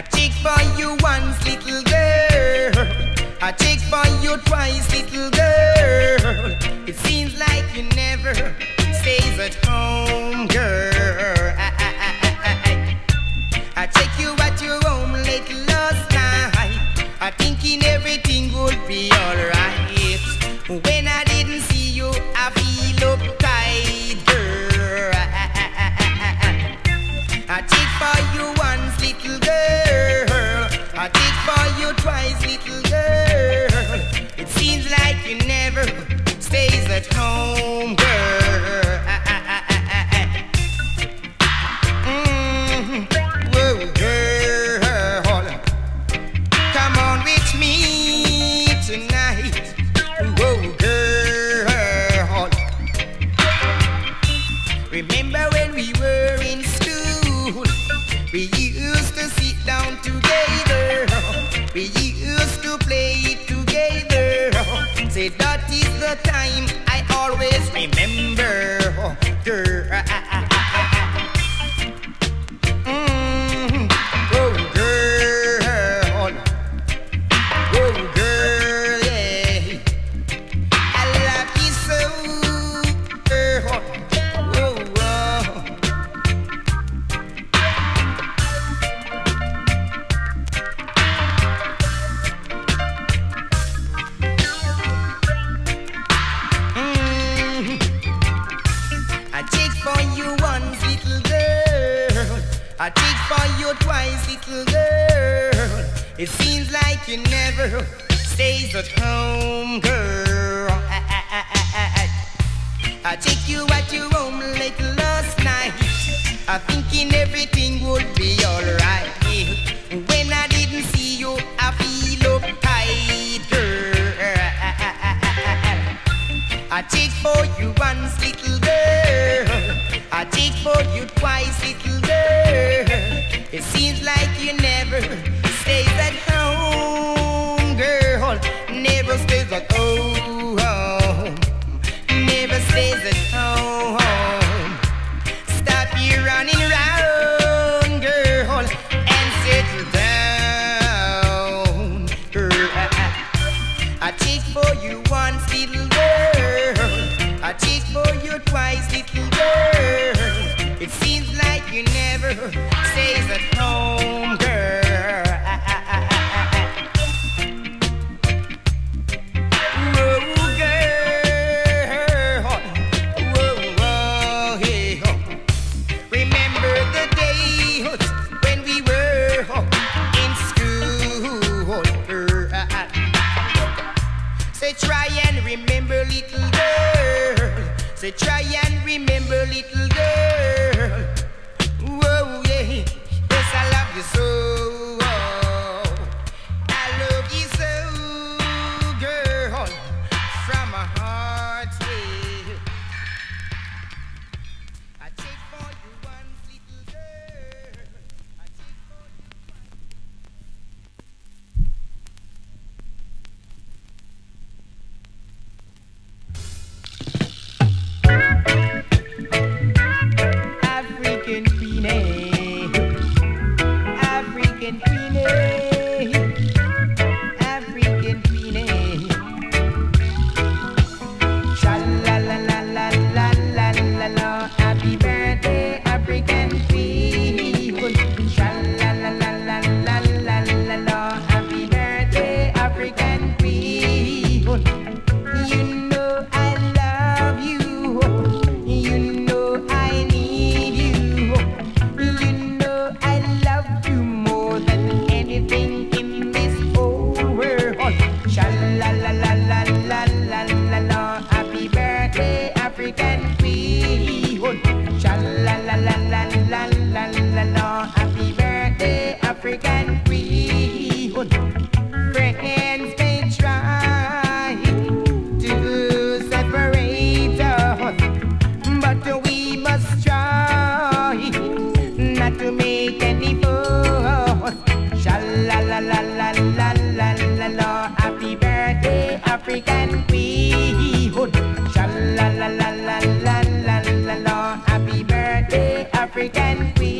I check for you once, little girl. I check for you twice, little girl. It seems like you never stays at home, girl. I check you at your home late last night. I thinking everything would be alright. When I didn't see you, I feel uptight, girl. I check for you once, little girl. I check for you twice, little girl. It seems like you never stays at home, girl. Whoa, girl, come on with me tonight. Whoa, girl, remember when we were in school? We used to sit down together. We used to play it together. Say that is the time I always remember, girl. Oh, girl. Oh, girl, yeah. I love you so, girl. Oh, I check for you once, little girl. I check for you twice, little girl. It seems like you never stays at home, girl. I check you at your home late last night. I thinking everything would be alright. When I didn't see you, I feel uptight, girl. I check for you once, little girl. I check for you twice, little girl. It seems like you never stays at home, girl. Never stays at home. Never stays at home. Stop you running round, girl, and settle down, girl. I check for you once, little girl. I check for you twice, little girl. It seems like you never stays at home, girl. Whoa, girl. Whoa, whoa, hey. Remember the days when we were in school. Say try and remember, little girl. Say try and remember, little girl. So, I love you so, girl, from my heart, yeah. I take for you one little girl. I take for you one. African Phoenix. African Phoenix, sha la la la la la la la la. Happy birthday, African Phoenix, sha la la la la la la la la. Happy birthday, African Phoenix. You know I love you. You know I need you. You know I love you more than anything in this whole world. Sha la la la la la la la la. Happy birthday, African Queen. Sha la la la la la la la la. Happy birthday, African Queen. Friends may try to separate us, but we must try not to make any fuss. Sha la la la la la la la la. Happy birthday, African Queen. Sha la la la la la la la la. Happy birthday, African Queen.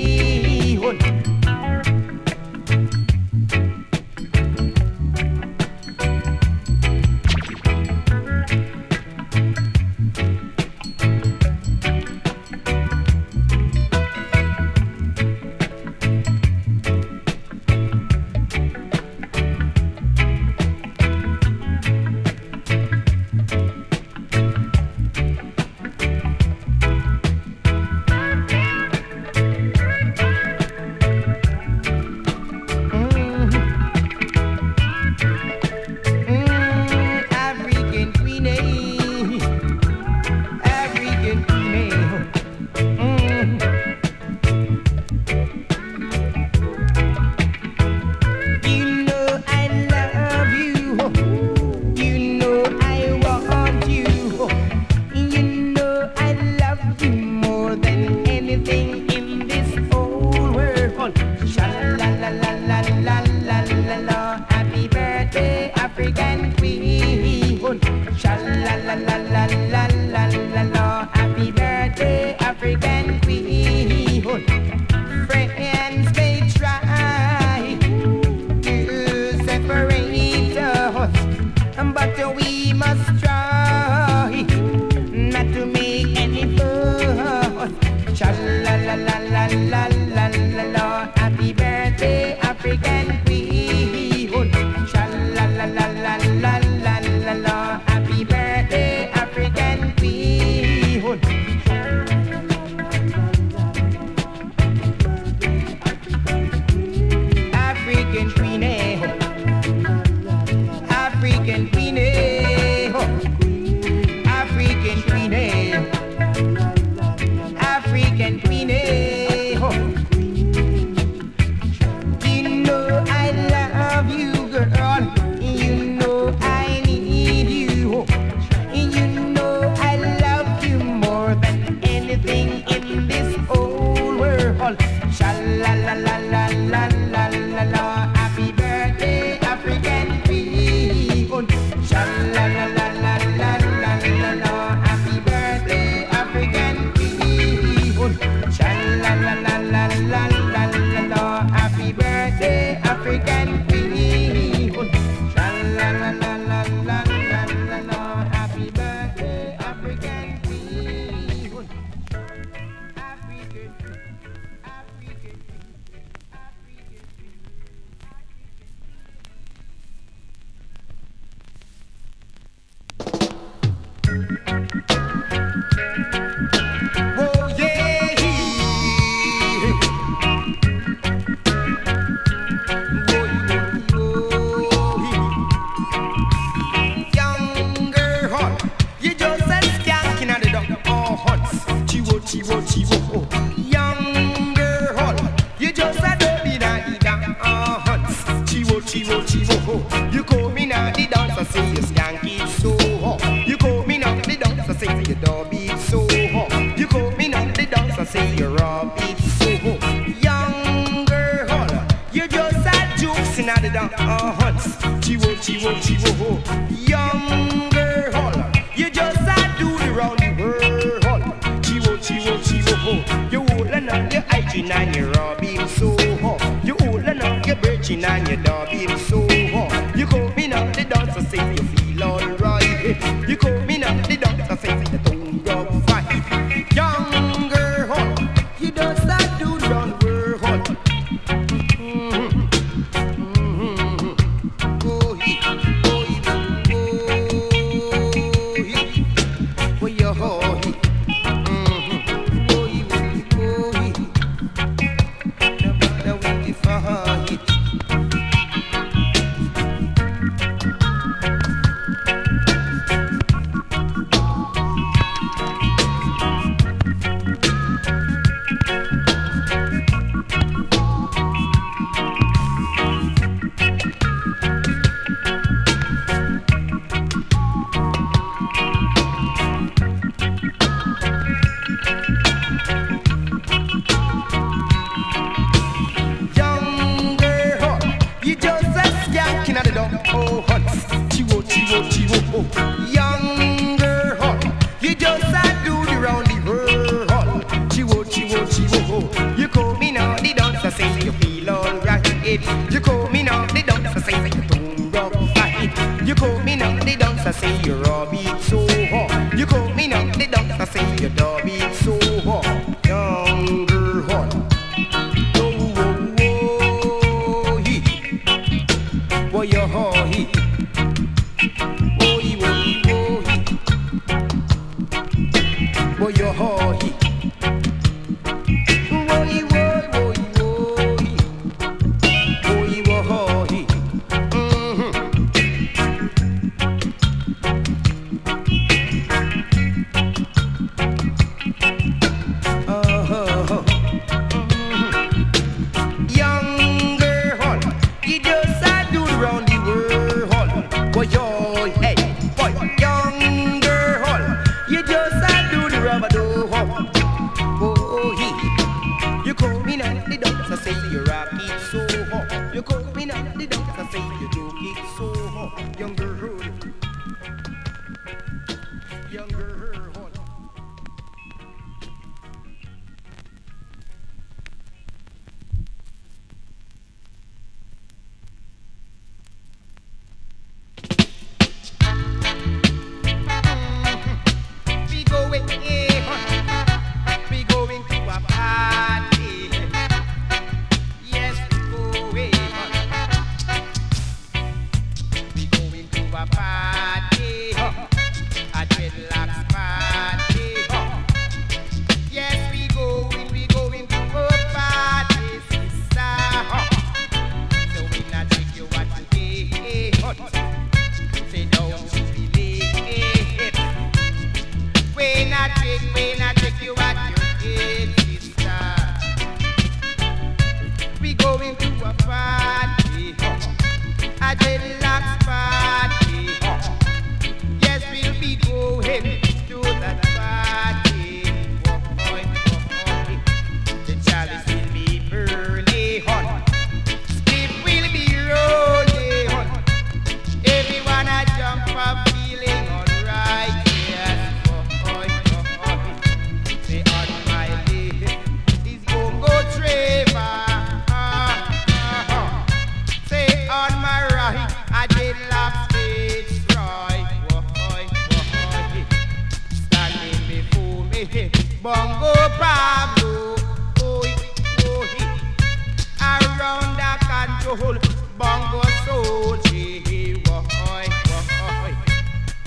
soul, bongo soldier boy, boy.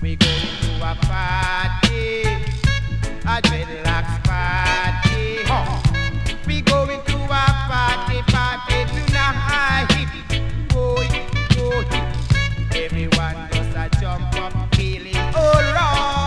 We going to a party, a dreadlocks party. Oh. We going to a party, party tonight. Boy, boy. Everyone just a jump up, feeling alright.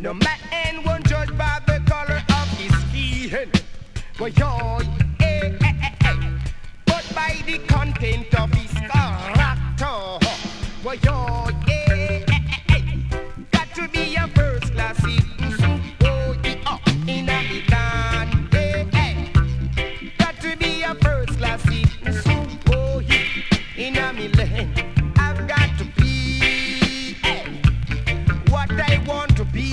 No man won't judge by the color. skiing. But by the content of his character, well, got to be a first class citizen. Oh, in the land, got to be a first class citizen. Oh, in the land. I've got to be what I want to be.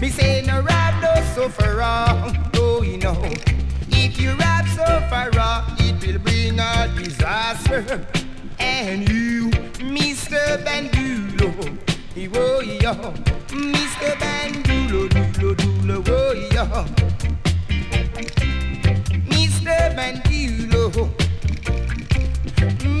Me say no rap no sufferer, oh you know. If you rap sufferer, it will bring a disaster. And you, Mr. Bandulo, oh yo, Mr. Bandulo, dulo dulo, oh yo, Mr. Bandulo, Mr. Bandulo.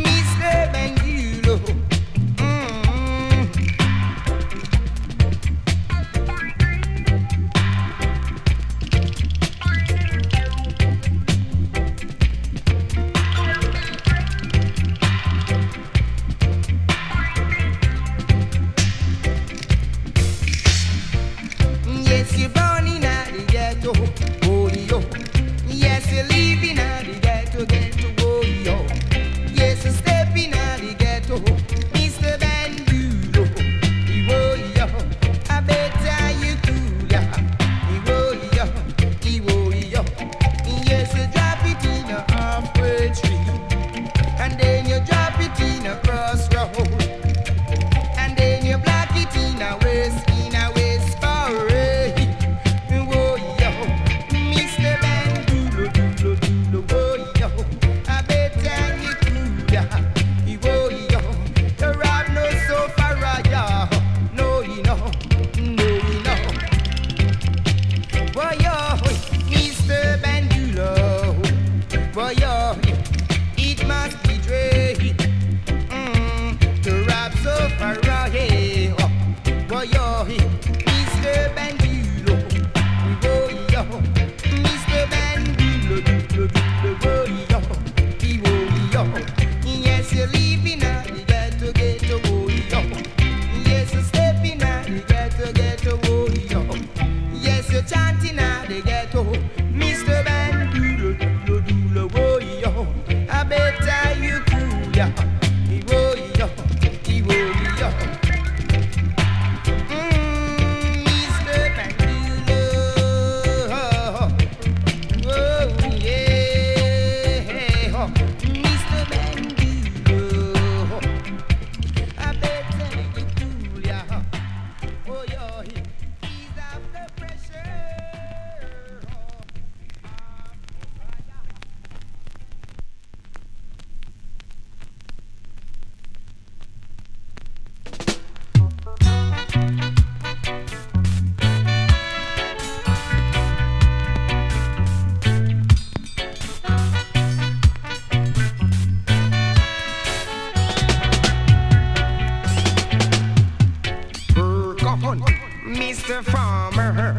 Mr. Farmer,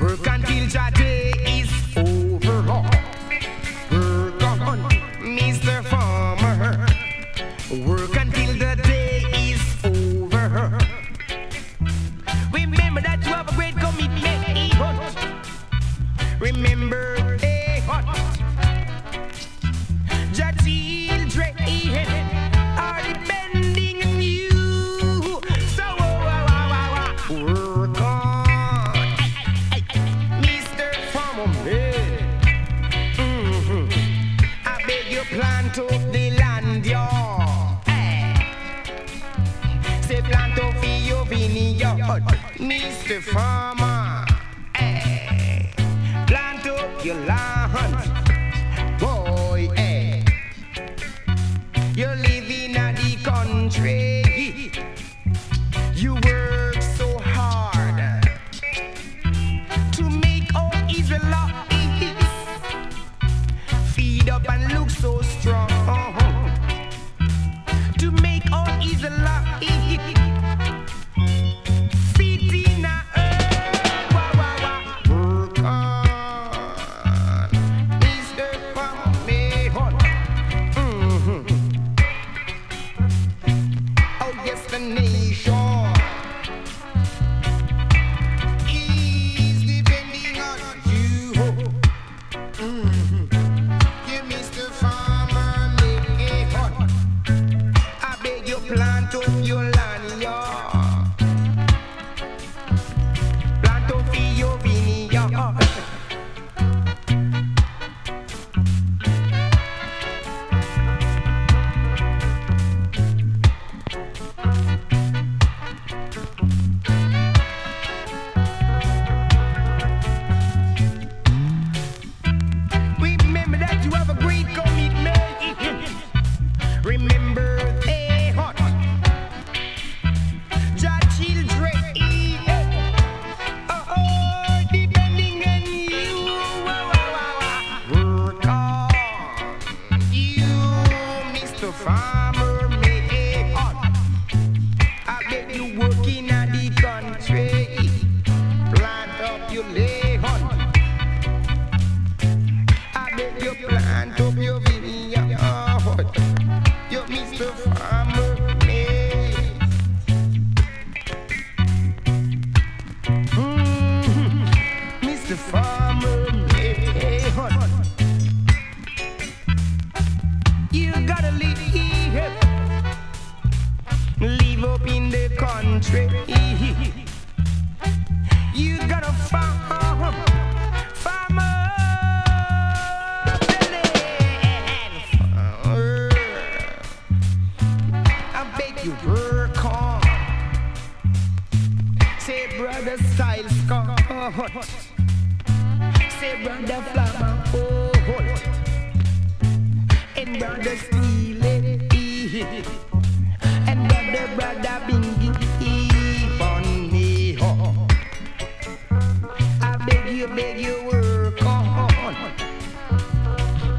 work until your day is over. Work on, Mr. Farmer, work until the day is over. Remember that you have a great commitment, eh, hot. Remember, eh, hot. Your children, eh, are depending on you. Plant up the land, y'all. Say plant up for your vineyard, Mr. Farmer. Hey. Plant up your land, boy. Hey. You're living in the country. You work so hard to make all Israel. Up and look so strong to make all easy love feeding a earth. Work on, the farmer man. You gotta live here, live up in the country. You gotta farm, farmer man. I bet you work hard. Say brother Styles Scott, say brother Flama Holt, and brother Steely, and brother Bingy on me. I beg you work on.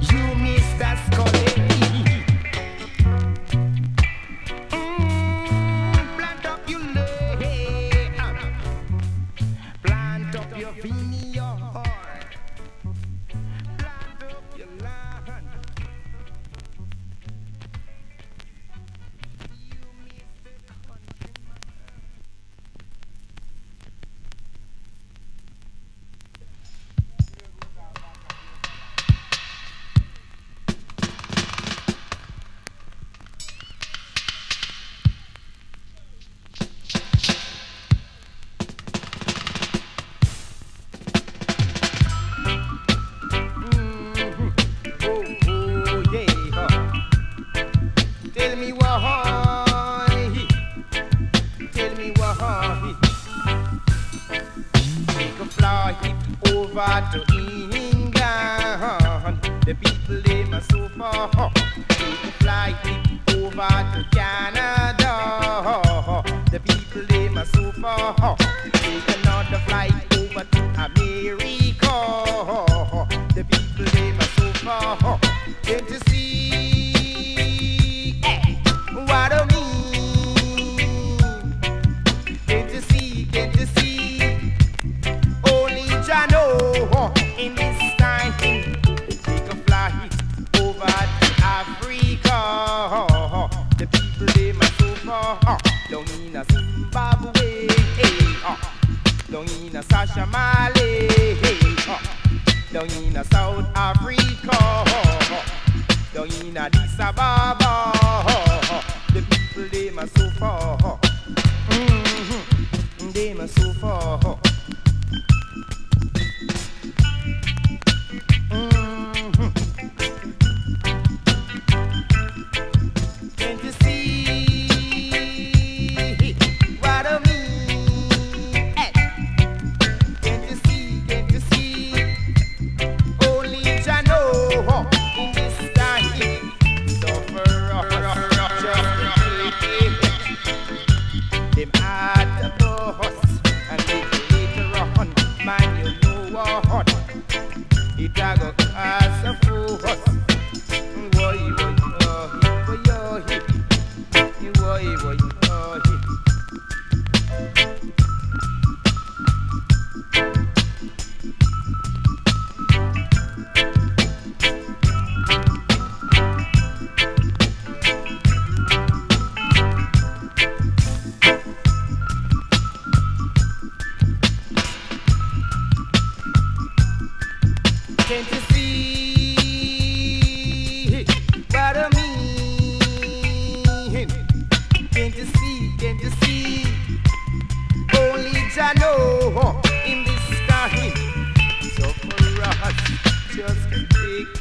You Mr. Scully, plant up your love, plant up your vineyard, plant up your land. Over to England, the people they must suffer. Take a flight over to Canada, the people they must suffer. Take another flight over to America, the people they must suffer. Can't you see what I mean? Can't you see? Can't you see? In this time, take a flight over to Africa. The people they must suffer. Down in a Zimbabwe, down in a Sasha Mali, down in a South Africa, down in a Addis Ababa. The people they must suffer. They must suffer. Can't you see what I mean? Can't you see? Can't you see? Only Jah know in this time. So for us, just take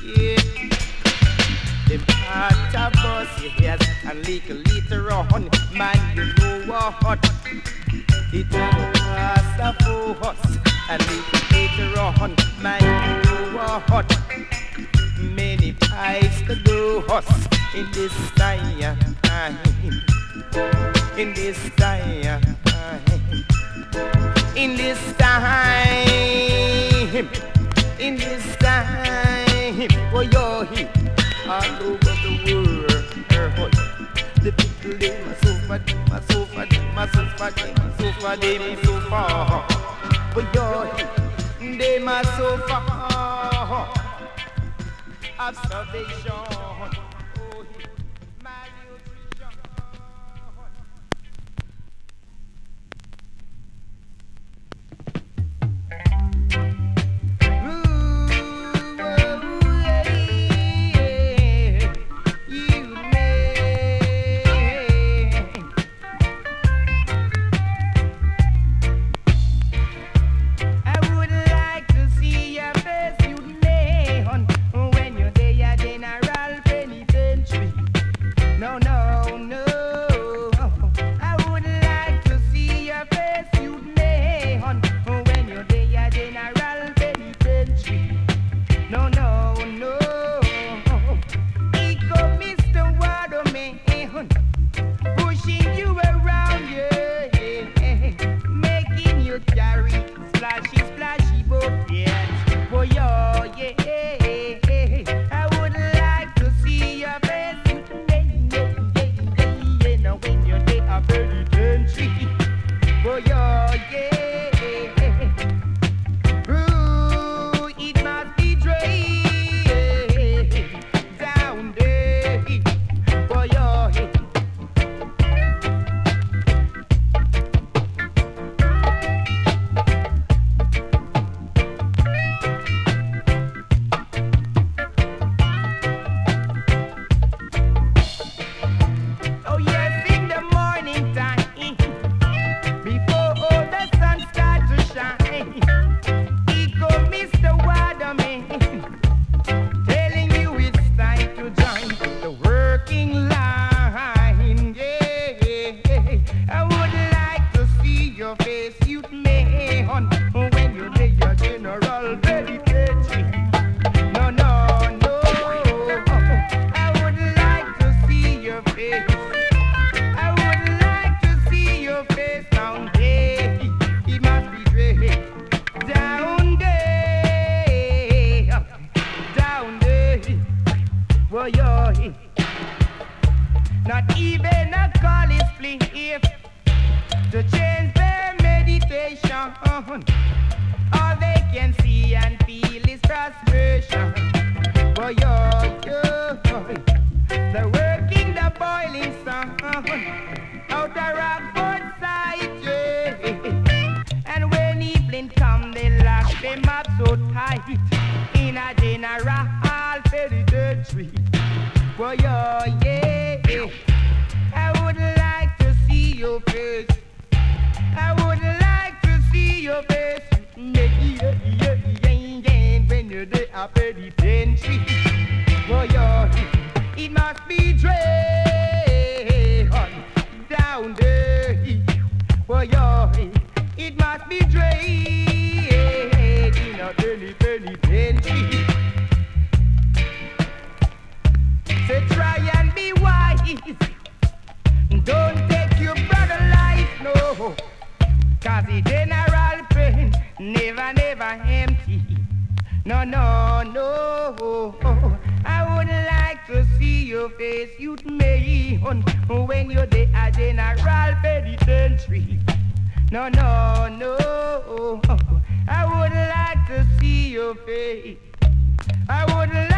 it. Them heart of us, yes, and later on, man, you know what? It will pass up for us, and later on, man, you know hot. Many pipes to do us in this time, in this time, in this time, in this time. For your hip all over the world, the people they must suffer, must suffer, must suffer, must suffer, they must suffer. For your hip they must suffer. Of salvation. Not even a call is pleased to change their meditation. All they can see and feel is frustration. For your the working, the boiling sun, out the Rockford side, yeah. And when evening come, they lock them up so tight in a general penitentiary. For your I would like to see your face. I would like to see your face. When you're there, I penitentiary. For your it must be drained down there. For your it must be drained in a penitentiary. So try and be wise. Don't take your brother life, no, 'cause the general pain never, never empty. No, no, no. I would like to see your face, you'd make when you're there at general penitentiary. No, no, no. I would like to see your face. I would like